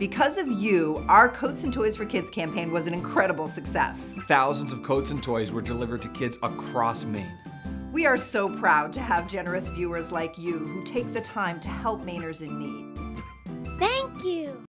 Because of you, our Coats and Toys for Kids campaign was an incredible success. Thousands of coats and toys were delivered to kids across Maine. We are so proud to have generous viewers like you who take the time to help Mainers in need. Thank you.